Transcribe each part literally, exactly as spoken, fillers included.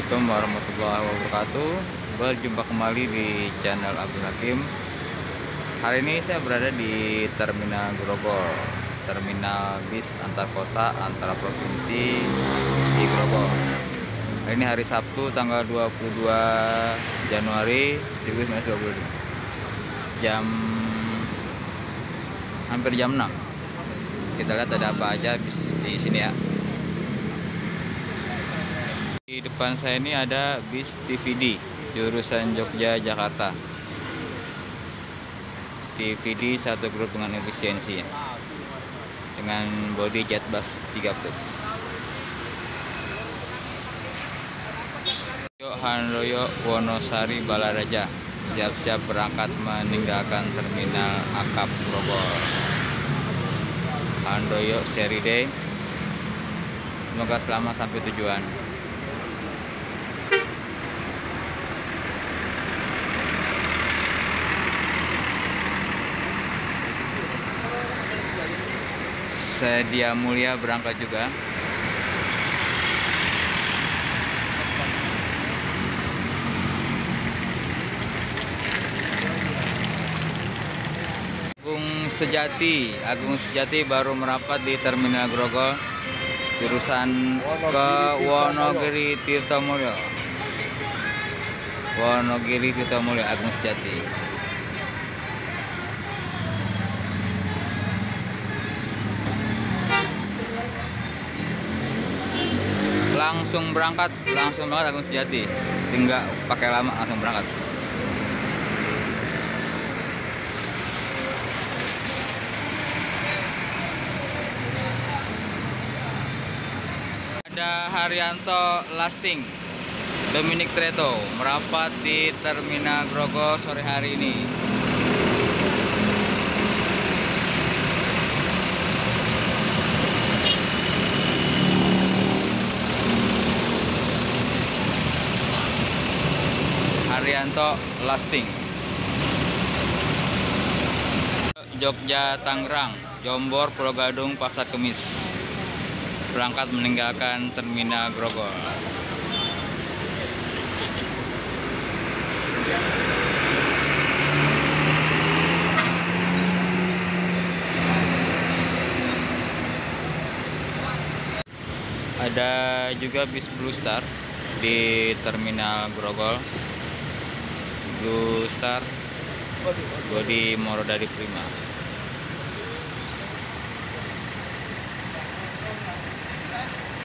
Assalamualaikum warahmatullahi wabarakatuh. Berjumpa kembali di channel Abdul Hakim. Hari ini saya berada di Terminal Grogol, terminal bis antar kota antara provinsi di Grogol. Hari ini hari Sabtu tanggal dua puluh dua Januari dua ribu dua puluh, jam hampir jam enam. Kita lihat ada apa aja bis di sini ya. Di depan saya ini ada bis T V D jurusan Jogja Jakarta. T V D satu grup dengan efisiensi dengan bodi jet bus tiga plus. Handoyo Wonosari Balaraja siap-siap berangkat meninggalkan terminal A K A P Probolinggo. Handoyo Seri Day. Semoga selamat sampai tujuan. Sedia Mulia berangkat juga. Agung Sejati, Agung Sejati baru merapat di Terminal Grogol jurusan ke Wonogiri Tirta Mulyo. Wonogiri Tirta Mulyo Agung Sejati. Langsung berangkat, langsung banget Agung Sejati. Tinggal pakai lama, langsung berangkat. Ada Haryanto Lasting Dominic Tretto merapat di Terminal Grogol sore hari ini. Rianto Lasting Jogja, Tangerang, Jombor, Pulau Gadung, Pasar Kemis berangkat meninggalkan Terminal Grogol. Ada juga bis Blue Star di Terminal Grogol. Blue Star Godi Moro dari Prima.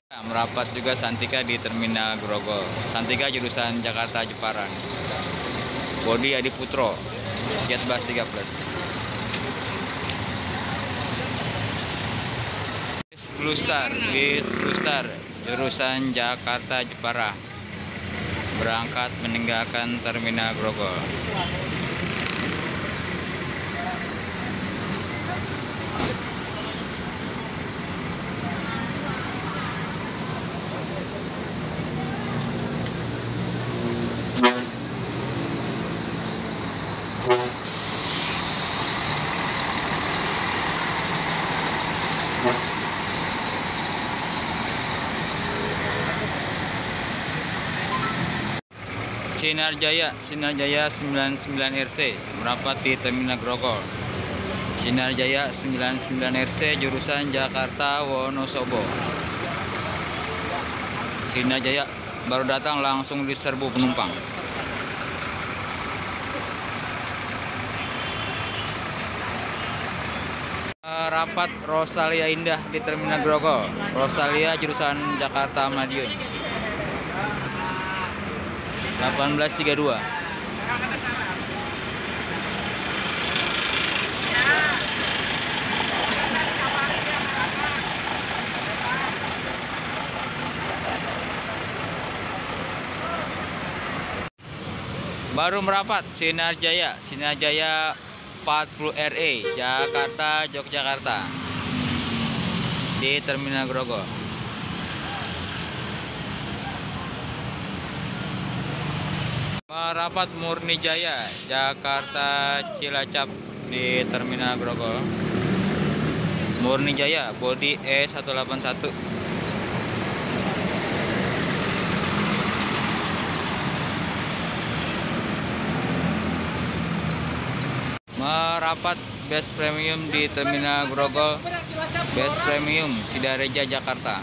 Nah, merapat juga Santika di Terminal Grogol. Santika jurusan Jakarta Jeparan. Godi Adiputro jet bus tiga plus. Blue Star di Blue Star jurusan Jakarta Jepara berangkat meninggalkan Terminal Grogol. Sinar Jaya, Sinar Jaya sembilan puluh sembilan R C merapat di Terminal Grogol. Sinar Jaya sembilan puluh sembilan R C jurusan Jakarta Wonosobo. Sinar Jaya baru datang langsung diserbu penumpang. Rapat Rosalia Indah di Terminal Grogol. Rosalia jurusan Jakarta Madiun. delapan belas tiga puluh dua. baru merapat Sinar Jaya, Sinar Jaya empat puluh R E Jakarta Yogyakarta di Terminal Grogol. Merapat Murni Jaya Jakarta Cilacap di Terminal Grogol. Murni Jaya bodi E seratus delapan puluh satu. Merapat Best Premium di Terminal Grogol, Best Premium Sidareja Jakarta.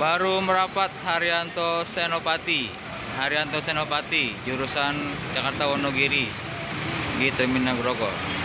Baru merapat Haryanto Senopati, Haryanto Senopati jurusan Jakarta Wonogiri di Terminal Grogol.